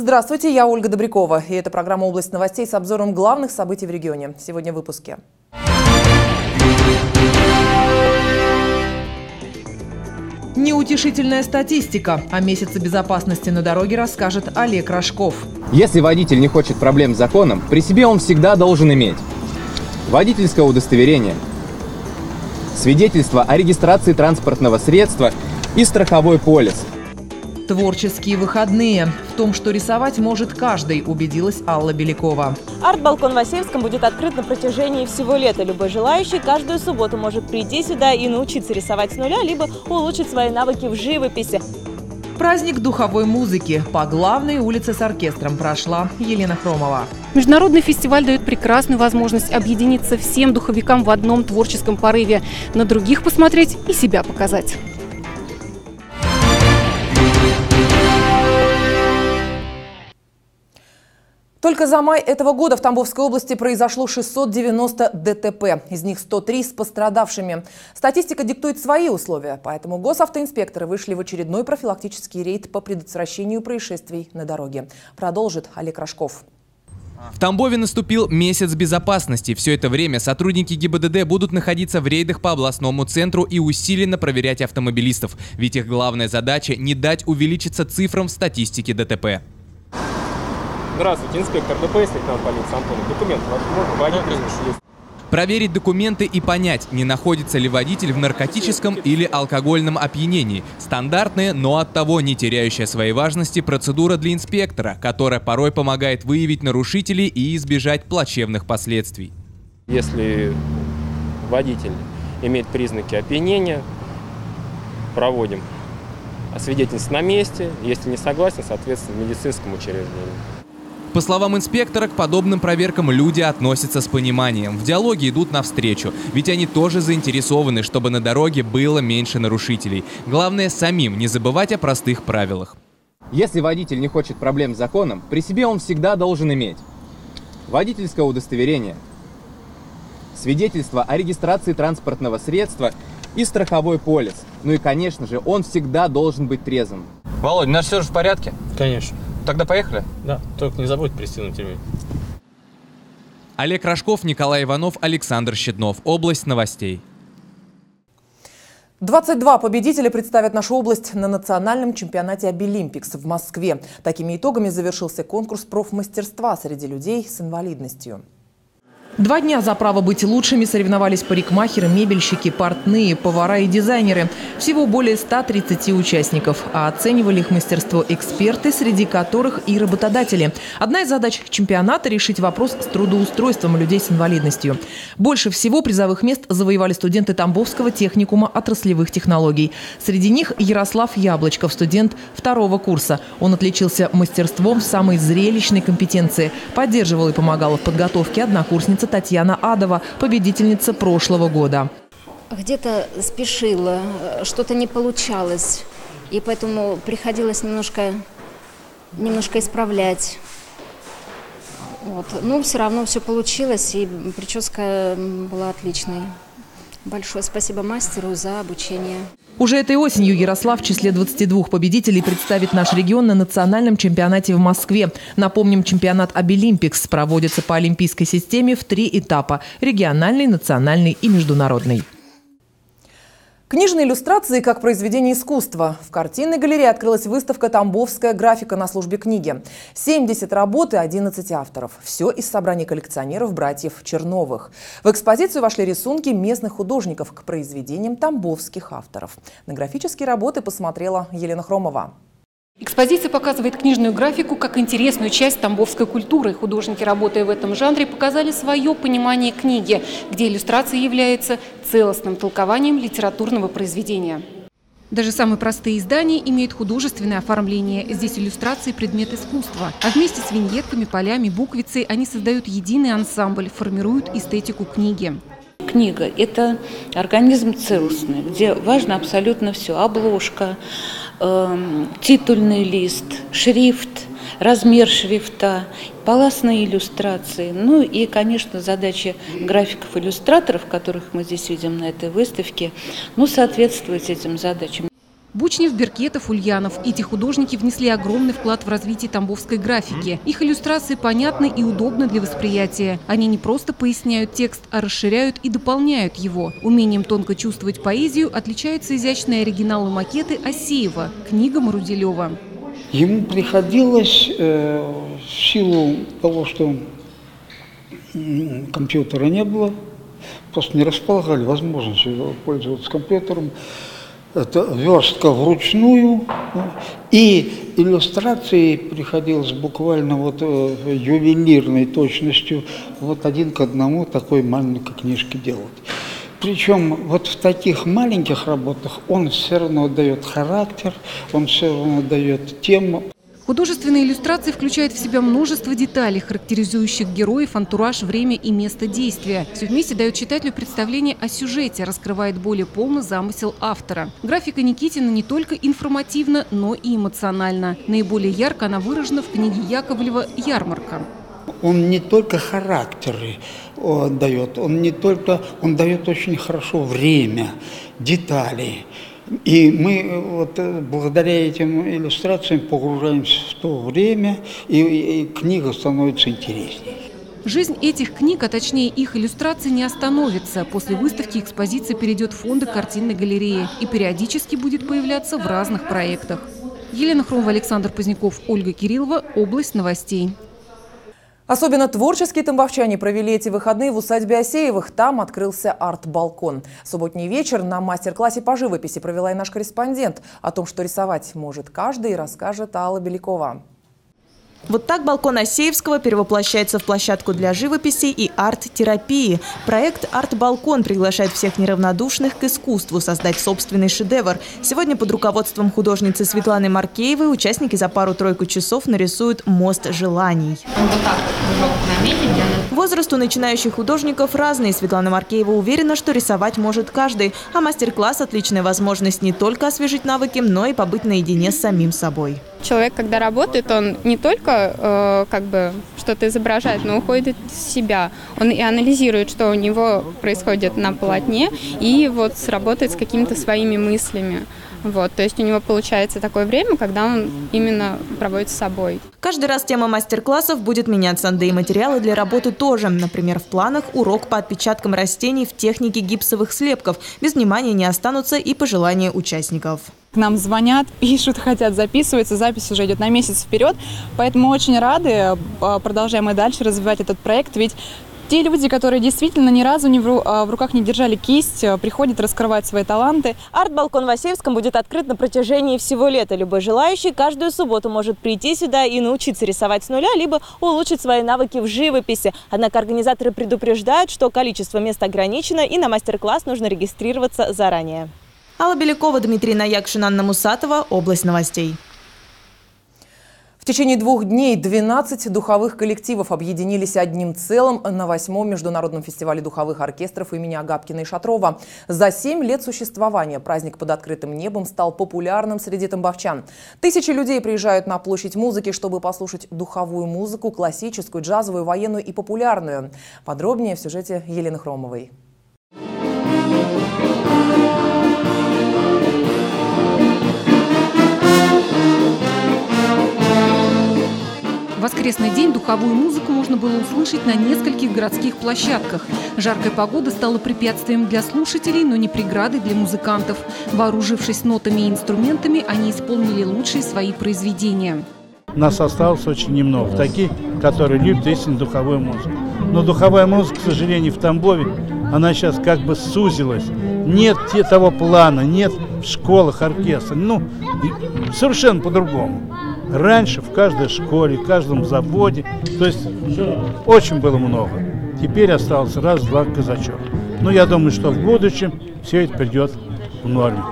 Здравствуйте, я Ольга Добрякова, и это программа «Область новостей» с обзором главных событий в регионе. Сегодня в выпуске. Неутешительная статистика. О месяце безопасности на дороге расскажет Олег Рожков. Если водитель не хочет проблем с законом, при себе он всегда должен иметь водительское удостоверение, свидетельство о регистрации транспортного средства и страховой полис. Творческие выходные. В том, что рисовать может каждый, убедилась Алла Белякова. Арт-балкон в Асеевском будет открыт на протяжении всего лета. Любой желающий каждую субботу может прийти сюда и научиться рисовать с нуля, либо улучшить свои навыки в живописи. Праздник духовой музыки. По главной улице с оркестром прошла Елена Хромова. Международный фестиваль дает прекрасную возможность объединиться всем духовикам в одном творческом порыве, на других посмотреть и себя показать. Только за май этого года в Тамбовской области произошло 690 ДТП, из них 103 с пострадавшими. Статистика диктует свои условия, поэтому госавтоинспекторы вышли в очередной профилактический рейд по предотвращению происшествий на дороге. Продолжит Олег Рожков. В Тамбове наступил месяц безопасности. Все это время сотрудники ГИБДД будут находиться в рейдах по областному центру и усиленно проверять автомобилистов. Ведь их главная задача – не дать увеличиться цифрам в статистике ДТП. Здравствуйте, инспектор ДПС, лейтенант полиции Антонов. Документы ваши можно? Водитель есть. Проверить документы и понять, не находится ли водитель в наркотическом или алкогольном опьянении. Стандартная, но оттого не теряющая своей важности процедура для инспектора, которая порой помогает выявить нарушителей и избежать плачевных последствий. Если водитель имеет признаки опьянения, проводим освидетельство на месте. Если не согласен, соответственно, медицинскому учреждению. По словам инспектора, к подобным проверкам люди относятся с пониманием. В диалоге идут навстречу, ведь они тоже заинтересованы, чтобы на дороге было меньше нарушителей. Главное, самим не забывать о простых правилах. Если водитель не хочет проблем с законом, при себе он всегда должен иметь водительское удостоверение, свидетельство о регистрации транспортного средства и страховой полис. Ну и, конечно же, он всегда должен быть трезвым. Володь, у нас все же в порядке? Конечно. Тогда поехали? Да, только не забудь пристегнуть ремень. Олег Рожков, Николай Иванов, Александр Щеднов. Область новостей. 22 победителя представят нашу область на национальном чемпионате «Абилимпикс» в Москве. Такими итогами завершился конкурс профмастерства среди людей с инвалидностью. 2 дня за право быть лучшими соревновались парикмахеры, мебельщики, портные, повара и дизайнеры. Всего более 130 участников. А оценивали их мастерство эксперты, среди которых и работодатели. Одна из задач чемпионата – решить вопрос с трудоустройством людей с инвалидностью. Больше всего призовых мест завоевали студенты Тамбовского техникума отраслевых технологий. Среди них Ярослав Яблочков, студент 2-го курса. Он отличился мастерством в самой зрелищной компетенции. Поддерживал и помогал в подготовке однокурсница Татьяна Адова, победительница прошлого года. Где-то спешила, что-то не получалось, и поэтому приходилось немножко исправлять. Вот. Но все равно все получилось, и прическа была отличной. Большое спасибо мастеру за обучение. Уже этой осенью Ярослав в числе 22 победителей представит наш регион на национальном чемпионате в Москве. Напомним, чемпионат «Абилимпикс» проводится по олимпийской системе в 3 этапа – региональный, национальный и международный. Книжные иллюстрации как произведение искусства. В картинной галерее открылась выставка «Тамбовская графика» на службе книги. 70 работ и 11 авторов. Все из собрания коллекционеров братьев Черновых. В экспозицию вошли рисунки местных художников к произведениям тамбовских авторов. На графические работы посмотрела Елена Хромова. Экспозиция показывает книжную графику как интересную часть тамбовской культуры. Художники, работая в этом жанре, показали свое понимание книги, где иллюстрация является целостным толкованием литературного произведения. Даже самые простые издания имеют художественное оформление. Здесь иллюстрации – предмет искусства. А вместе с виньетками, полями, буквицей они создают единый ансамбль, формируют эстетику книги. Книга – это организм целостный, где важно абсолютно все. Обложка, титульный лист, шрифт, размер шрифта, полосные иллюстрации. Ну и, конечно, задача графиков-иллюстраторов, которых мы здесь видим на этой выставке, соответствует этим задачам. Бучнев, Беркетов, Ульянов. Эти художники внесли огромный вклад в развитие тамбовской графики. Их иллюстрации понятны и удобны для восприятия. Они не просто поясняют текст, а расширяют и дополняют его. Умением тонко чувствовать поэзию отличаются изящные оригиналы макеты Асеева, книга Маруделева. Ему приходилось, в силу того, что компьютера не было, просто не располагали возможностью пользоваться компьютером, это верстка вручную, и иллюстрации приходилось буквально вот ювелирной точностью вот один к одному такой маленькой книжки делать. Причем вот в таких маленьких работах он все равно дает характер, он все равно дает тему. Художественные иллюстрации включают в себя множество деталей, характеризующих героев, антураж, время и место действия. Все вместе дает читателю представление о сюжете, раскрывает более полно замысел автора. Графика Никитина не только информативна, но и эмоциональна. Наиболее ярко она выражена в книге Яковлева «Ярмарка». Он не только характеры дает, он дает очень хорошо время, детали. И мы вот благодаря этим иллюстрациям погружаемся в то время, и книга становится интереснее. Жизнь этих книг, а точнее их иллюстраций, не остановится. После выставки экспозиция перейдет в фонды картинной галереи и периодически будет появляться в разных проектах. Елена Хромова, Александр Позняков, Ольга Кириллова. Область новостей. Особенно творческие тамбовчане провели эти выходные в усадьбе Асеевых. Там открылся арт-балкон. Субботний вечер на мастер-классе по живописи провела и наш корреспондент. О том, что рисовать может каждый, расскажет Алла Белякова. Вот так балкон Асеевского перевоплощается в площадку для живописи и арт-терапии. Проект «Арт-балкон» приглашает всех неравнодушных к искусству создать собственный шедевр. Сегодня под руководством художницы Светланы Маркеевой участники за пару-тройку часов нарисуют мост желаний. Вот так вот. Возраст у начинающих художников разный. Светлана Маркеева уверена, что рисовать может каждый. А мастер-класс – отличная возможность не только освежить навыки, но и побыть наедине с самим собой. Человек, когда работает, он не только что-то изображает, но уходит в себя. Он и анализирует, что у него происходит на полотне, и вот работает с какими-то своими мыслями. Вот, то есть у него получается такое время, когда он именно проводит с собой. Каждый раз тема мастер-классов будет меняться, да и материалы для работы тоже. Например, в планах урок по отпечаткам растений в технике гипсовых слепков. Без внимания не останутся и пожелания участников. К нам звонят, пишут, хотят записываться. Запись уже идет на месяц вперед. Поэтому очень рады. Продолжаем и дальше развивать этот проект. Ведь те люди, которые действительно ни разу в руках не держали кисть, приходят раскрывать свои таланты. Арт-балкон в Асеевском будет открыт на протяжении всего лета. Любой желающий каждую субботу может прийти сюда и научиться рисовать с нуля, либо улучшить свои навыки в живописи. Однако организаторы предупреждают, что количество мест ограничено и на мастер-класс нужно регистрироваться заранее. Алла Белякова, Дмитрий Наякшин, Анна Мусатова. Область новостей. В течение 2 дней 12 духовых коллективов объединились одним целым на 8-м международном фестивале духовых оркестров имени Агапкина и Шатрова. За 7 лет существования праздник под открытым небом стал популярным среди тамбовчан. Тысячи людей приезжают на площадь музыки, чтобы послушать духовую музыку, классическую, джазовую, военную и популярную. Подробнее в сюжете Елены Хромовой. В воскресный день духовую музыку можно было услышать на нескольких городских площадках. Жаркая погода стала препятствием для слушателей, но не преградой для музыкантов. Вооружившись нотами и инструментами, они исполнили лучшие свои произведения. Нас осталось очень немного, таких, которые любят истинно духовую музыку. Но духовая музыка, к сожалению, в Тамбове, она сейчас как бы сузилась. Нет того плана, нет в школах оркестра. Ну, совершенно по-другому. Раньше в каждой школе, в каждом заводе, то есть очень было много. Теперь осталось раз-два казачок. Но я думаю, что в будущем все это придет в норму.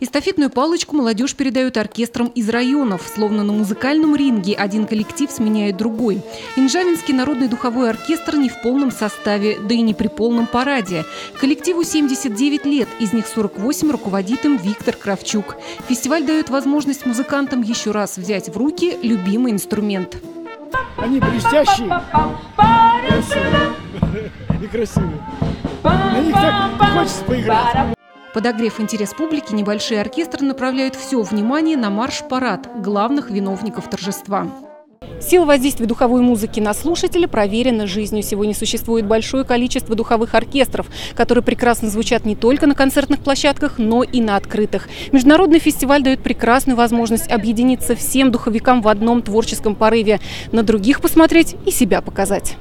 Эстафетную палочку молодежь передает оркестрам из районов. Словно на музыкальном ринге один коллектив сменяет другой. Инжавинский народный духовой оркестр не в полном составе, да и не при полном параде. Коллективу 79 лет, из них 48 руководит им Виктор Кравчук. Фестиваль дает возможность музыкантам еще раз взять в руки любимый инструмент. Они блестящие и красивые. На них так хочется поиграть. Подогрев интерес публики, небольшие оркестры направляют все внимание на марш-парад главных виновников торжества. Сила воздействия духовой музыки на слушателя проверена жизнью. Сегодня существует большое количество духовых оркестров, которые прекрасно звучат не только на концертных площадках, но и на открытых. Международный фестиваль дает прекрасную возможность объединиться всем духовикам в одном творческом порыве, на других посмотреть и себя показать.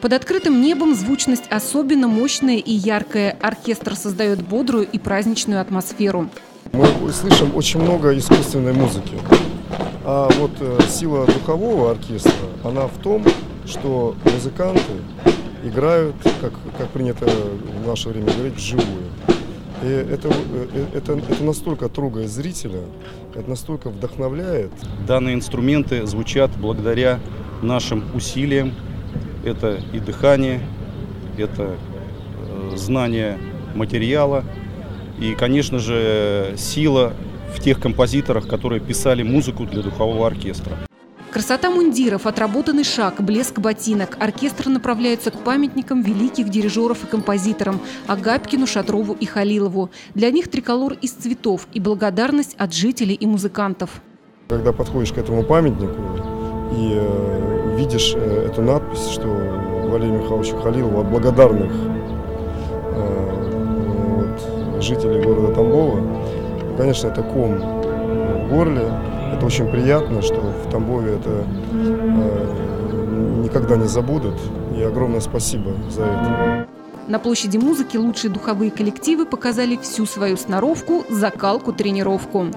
Под открытым небом звучность особенно мощная и яркая. Оркестр создает бодрую и праздничную атмосферу. Мы слышим очень много искусственной музыки. А вот сила духового оркестра, она в том, что музыканты играют, как принято в наше время говорить, вживую. И это настолько трогает зрителя, это настолько вдохновляет. Данные инструменты звучат благодаря нашим усилиям. Это и дыхание, это знание материала и, конечно же, сила в тех композиторах, которые писали музыку для духового оркестра. Красота мундиров, отработанный шаг, блеск ботинок. Оркестр направляется к памятникам великих дирижеров и композиторам – Агапкину, Шатрову и Халилову. Для них триколор из цветов и благодарность от жителей и музыкантов. Когда подходишь к этому памятнику и видишь эту надпись, что Валерию Михайловичу Халилову от благодарных жителей города Тамбова, конечно, это ком в горле. Это очень приятно, что в Тамбове это никогда не забудут. И огромное спасибо за это. На площади музыки лучшие духовые коллективы показали всю свою сноровку, закалку, тренировку.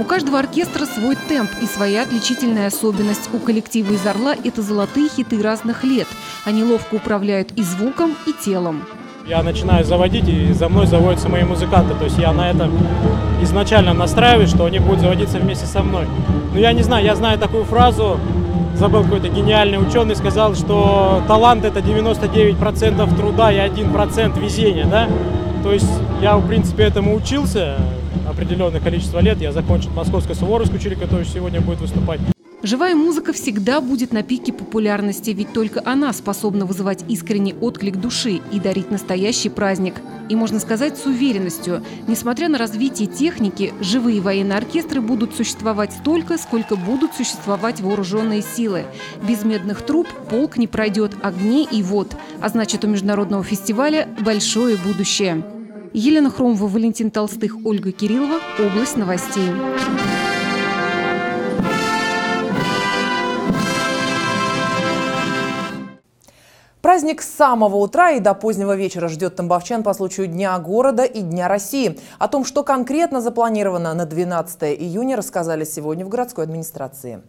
У каждого оркестра свой темп и своя отличительная особенность. У коллектива из Орла это золотые хиты разных лет. Они ловко управляют и звуком, и телом. Я начинаю заводить, и за мной заводятся мои музыканты. То есть я на это изначально настраиваюсь, что они будут заводиться вместе со мной. Но я не знаю, я знаю такую фразу, забыл, какой-то гениальный ученый сказал, что талант – это 99% труда и 1% везения. Да? То есть я, в принципе, этому учился. Определенное количество лет я закончил Московскую суворовскую училище, которая сегодня будет выступать. Живая музыка всегда будет на пике популярности, ведь только она способна вызывать искренний отклик души и дарить настоящий праздник. И можно сказать с уверенностью, несмотря на развитие техники, живые военные оркестры будут существовать столько, сколько будут существовать вооруженные силы. Без медных труб полк не пройдет, огней и вод. А значит, у международного фестиваля большое будущее. Елена Хромова, Валентин Толстых, Ольга Кириллова. Область новостей. Праздник с самого утра и до позднего вечера ждет тамбовчан по случаю Дня города и Дня России. О том, что конкретно запланировано на 12 июня, рассказали сегодня в городской администрации.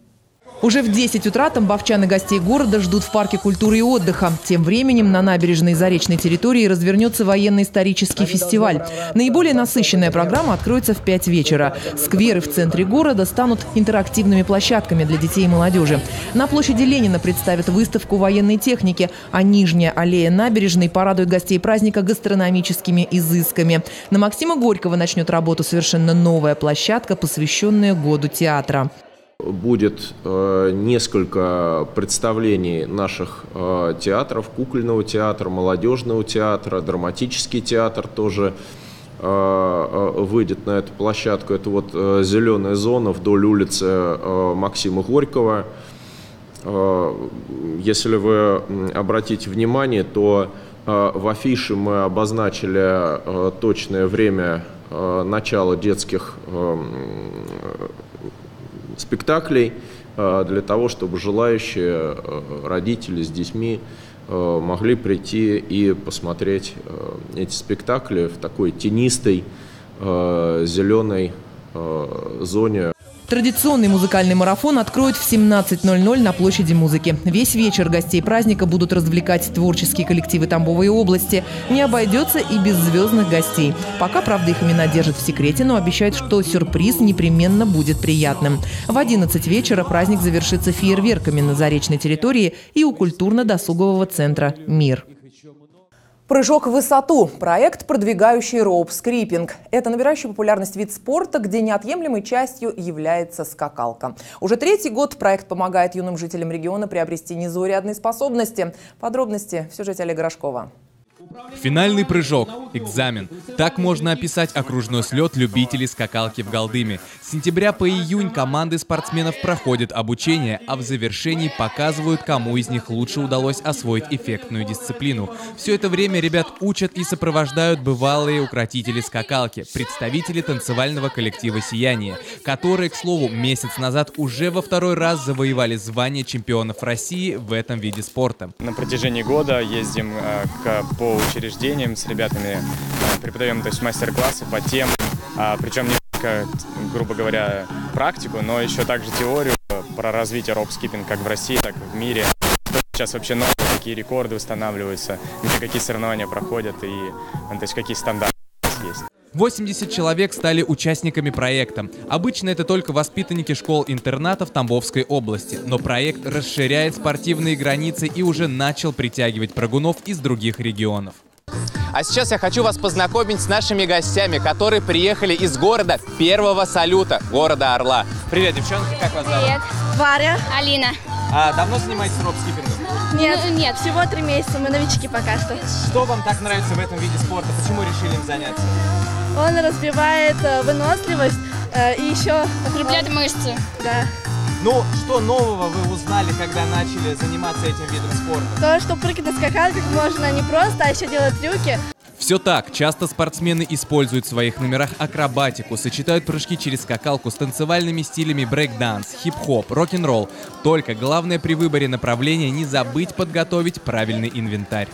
Уже в 10 утра тамбовчан и гостей города ждут в парке культуры и отдыха. Тем временем на набережной Заречной территории развернется военно-исторический фестиваль. Наиболее насыщенная программа откроется в 5 вечера. Скверы в центре города станут интерактивными площадками для детей и молодежи. На площади Ленина представят выставку военной техники, а нижняя аллея набережной порадует гостей праздника гастрономическими изысками. На Максима Горького начнет работу совершенно новая площадка, посвященная году театра. Будет несколько представлений наших театров, кукольного театра, молодежного театра, драматический театр тоже выйдет на эту площадку. Это вот зеленая зона вдоль улицы Максима Горького. Если вы обратите внимание, то в афише мы обозначили точное время начала детских спектаклей для того, чтобы желающие родители с детьми могли прийти и посмотреть эти спектакли в такой тенистой зеленой зоне. Традиционный музыкальный марафон откроют в 17:00 на площади музыки. Весь вечер гостей праздника будут развлекать творческие коллективы Тамбовой области. Не обойдется и без звездных гостей. Пока, правда, их имена держат в секрете, но обещают, что сюрприз непременно будет приятным. В 11 вечера праздник завершится фейерверками на Заречной территории и у культурно-досугового центра «Мир». Прыжок в высоту – проект, продвигающий роуп-скиппинг. Это набирающий популярность вид спорта, где неотъемлемой частью является скакалка. Уже третий год проект помогает юным жителям региона приобрести незаурядные способности. Подробности в сюжете Олега Рожкова. Финальный прыжок, экзамен. Так можно описать окружной слет любителей скакалки в Галдыме. С сентября по июнь команды спортсменов проходят обучение, а в завершении показывают, кому из них лучше удалось освоить эффектную дисциплину. Все это время ребят учат и сопровождают бывалые укротители скакалки, представители танцевального коллектива «Сияние», которые, к слову, месяц назад уже во второй раз завоевали звание чемпионов России в этом виде спорта. На протяжении года ездим по учреждениям с ребятами, преподаем, то есть, мастер-классы по тем, причем не только, грубо говоря, практику, но еще также теорию про развитие роуп-скиппинга как в России, так и в мире. Сейчас вообще новые, какие рекорды устанавливаются, где какие соревнования проходят и, то есть, какие стандарты есть. 80 человек стали участниками проекта. Обычно это только воспитанники школ-интернатов Тамбовской области. Но проект расширяет спортивные границы и уже начал притягивать прыгунов из других регионов. А сейчас я хочу вас познакомить с нашими гостями, которые приехали из города первого салюта, города Орла. Привет, девчонки, как вас зовут? Привет. Варя. Алина. А давно занимаетесь роуп-скиппингом? Нет, всего 3 месяца, мы новички пока что. Что вам так нравится в этом виде спорта? Почему решили им заняться? Он развивает выносливость и еще укрепляет мышцы. Да. Ну, что нового вы узнали, когда начали заниматься этим видом спорта? То, что прыгать на скакалках можно не просто, а еще делать трюки. Все так. Часто спортсмены используют в своих номерах акробатику, сочетают прыжки через скакалку с танцевальными стилями брейк-данс, хип-хоп, рок-н-ролл. Только главное при выборе направления не забыть подготовить правильный инвентарь.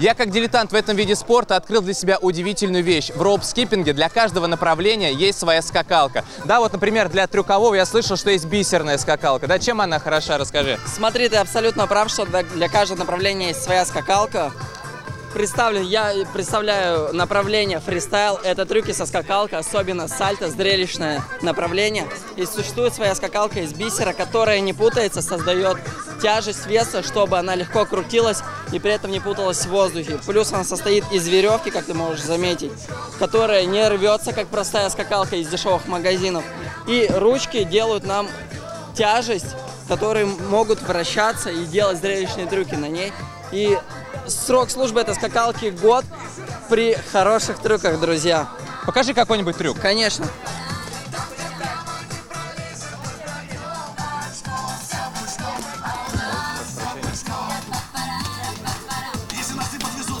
Я, как дилетант в этом виде спорта, открыл для себя удивительную вещь. В роуп-скиппинге для каждого направления есть своя скакалка. Да, вот, например, для трюкового я слышал, что есть бисерная скакалка. Да, чем она хороша, расскажи. Смотри, ты абсолютно прав, что для каждого направления есть своя скакалка. Я представляю направление фристайл. Это трюки со скакалкой, особенно сальто, зрелищное направление. И существует своя скакалка из бисера, которая не путается, создает тяжесть веса, чтобы она легко крутилась и при этом не путалась в воздухе. Плюс она состоит из веревки, как ты можешь заметить, которая не рвется, как простая скакалка из дешевых магазинов. И ручки делают нам тяжесть, которые могут вращаться и делать зрелищные трюки на ней. И срок службы этой скакалки – год при хороших трюках, друзья. Покажи какой-нибудь трюк. Конечно.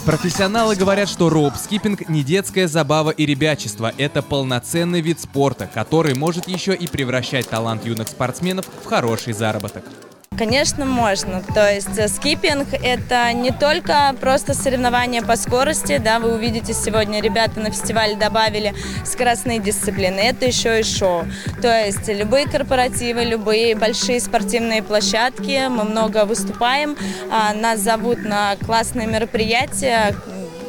Профессионалы говорят, что роуп-скиппинг не детская забава и ребячество. Это полноценный вид спорта, который может еще и превращать талант юных спортсменов в хороший заработок. Конечно, можно. То есть скиппинг – это не только просто соревнования по скорости. Да, вы увидите сегодня, ребята на фестивале добавили скоростные дисциплины. Это еще и шоу. То есть любые корпоративы, любые большие спортивные площадки. Мы много выступаем. Нас зовут на классные мероприятия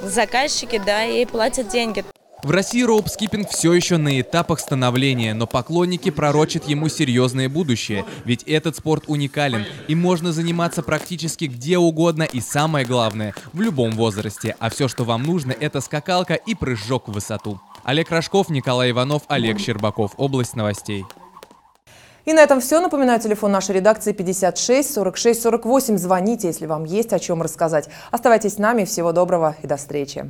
заказчики, да, и платят деньги. В России роуп-скиппинг все еще на этапах становления, но поклонники пророчат ему серьезное будущее. Ведь этот спорт уникален, и можно заниматься практически где угодно и, самое главное, в любом возрасте. А все, что вам нужно, это скакалка и прыжок в высоту. Олег Рожков, Николай Иванов, Олег Щербаков. Область новостей. И на этом все. Напоминаю, телефон нашей редакции 56 46 48. Звоните, если вам есть о чем рассказать. Оставайтесь с нами. Всего доброго и до встречи.